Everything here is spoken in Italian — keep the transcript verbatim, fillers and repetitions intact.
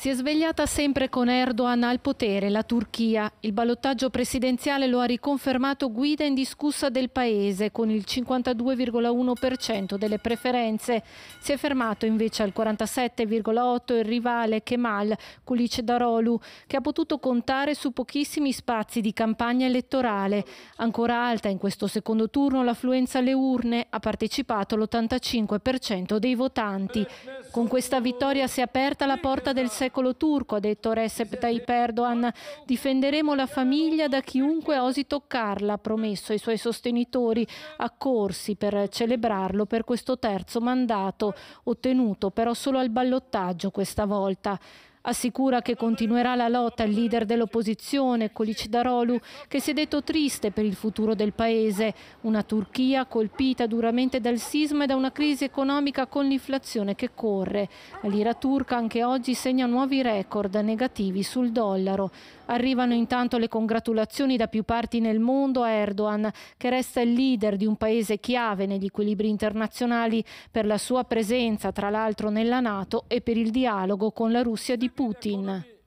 Si è svegliata sempre con Erdogan al potere la Turchia. Il ballottaggio presidenziale lo ha riconfermato guida indiscussa del paese con il cinquantadue virgola uno per cento delle preferenze. Si è fermato invece al quarantasette virgola otto per cento il rivale Kemal Kılıçdaroğlu, che ha potuto contare su pochissimi spazi di campagna elettorale. Ancora alta in questo secondo turno l'affluenza alle urne, ha partecipato l'ottantacinque per cento dei votanti. Con questa vittoria si è aperta la porta del secondo secolo turco, ha detto Recep Tayyip Erdogan. Difenderemo la famiglia da chiunque osi toccarla, ha promesso ai suoi sostenitori, accorsi per celebrarlo per questo terzo mandato, ottenuto però solo al ballottaggio questa volta. Assicura che continuerà la lotta al leader dell'opposizione, Kılıçdaroğlu, che si è detto triste per il futuro del paese. Una Turchia colpita duramente dal sisma e da una crisi economica con l'inflazione che corre. La lira turca anche oggi segna nuovi record negativi sul dollaro. Arrivano intanto le congratulazioni da più parti nel mondo a Erdogan, che resta il leader di un paese chiave negli equilibri internazionali per la sua presenza, tra l'altro, nella NATO e per il dialogo con la Russia di Putin.